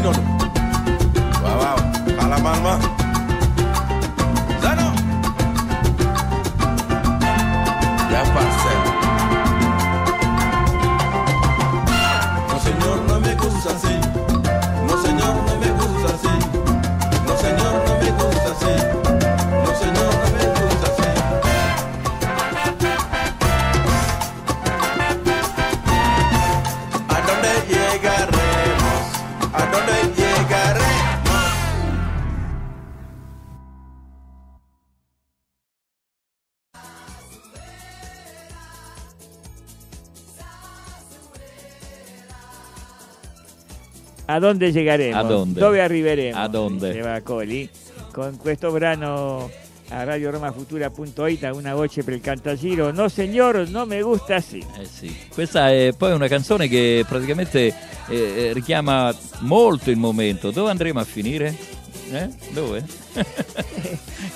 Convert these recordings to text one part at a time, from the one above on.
Polinori. Wow, wow. A la mamá. ¡Sano! Ya pasé. No, señor, no me gusta así. No, señor, no me gusta así. No, señor, no me gusta así. No, señor, no me gusta así. ¿A dónde llegaremos? ¿A dónde llegaremos? ¿A dónde llegaremos? ¿A dónde? ¿Dove arriveremo? ¿A dónde? Se va Coli con questo brano a RadioRomaFutura.it da una voce per il Cantagiro. No signor, no me gusta así. Eh sì. Questa è poi una canzone che praticamente richiama molto il momento. Dove andremo a finire? Dove?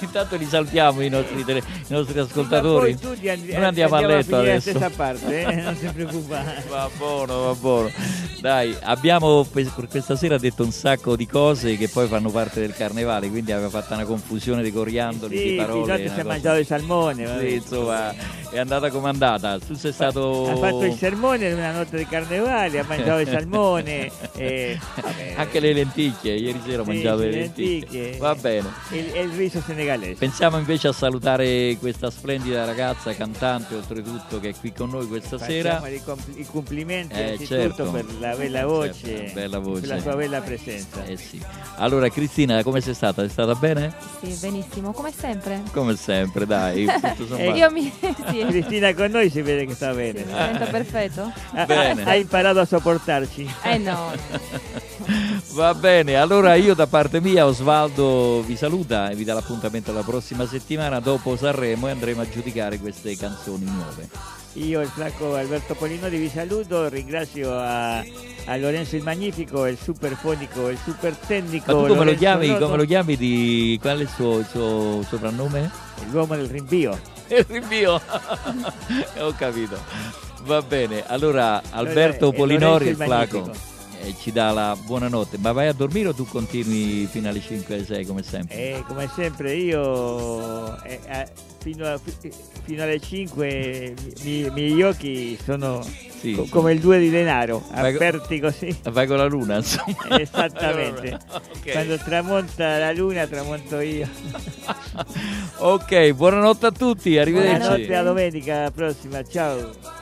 Intanto li saltiamo i nostri ascoltatori. Non andiamo a letto adesso. Questa parte, non si preoccupare. Va buono, va buono. Dai, abbiamo per questa sera detto un sacco di cose che poi fanno parte del carnevale, quindi abbiamo fatto una confusione di coriandoli, sì, di parole. Sì, si è mangiato il salmone. Vabbè. Sì, insomma, è andata comandata. Tu sei stato... Ha fatto il sermone in una notte di carnevale, ha mangiato il salmone. Anche le lenticchie, ieri sera ho mangiato le lenticchie. Va bene. Il riso senegalese. Pensiamo invece a salutare questa splendida ragazza cantante, oltretutto, che è qui con noi questa sera. Facciamo i complimenti innanzitutto per la bella voce, per la sua bella presenza. Sì. Allora, Cristina, come sei stata? Sei stata bene? Sì, benissimo, come sempre. Come sempre, dai. Sì. Cristina con noi si vede che sta bene. Sì, sento perfetto. Bene. Hai imparato a sopportarci. No. Va bene, allora io da parte mia, Osvaldo vi saluta e vi dà l'appuntamento alla prossima settimana dopo Sanremo e andremo a giudicare queste canzoni nuove. Io, il flacco Alberto Polinori, vi saluto, ringrazio a Lorenzo il Magnifico, il superfonico, il super tecnico. Ma tu come lo chiami di... qual è il suo soprannome? L'uomo del rinvio. Il rinvio? Ho capito. Va bene, allora Alberto Polinori, il flacco, ci dà la buonanotte. Ma vai a dormire o tu continui fino alle 5 alle 6 come sempre? Come sempre io fino alle 5 i miei occhi sono come il 2 di denaro, aperti così. Vai con la luna, insomma. Esattamente. Okay. Quando tramonta la luna tramonto io. Ok, buonanotte a tutti, arrivederci. Buonanotte, a domenica prossima, ciao.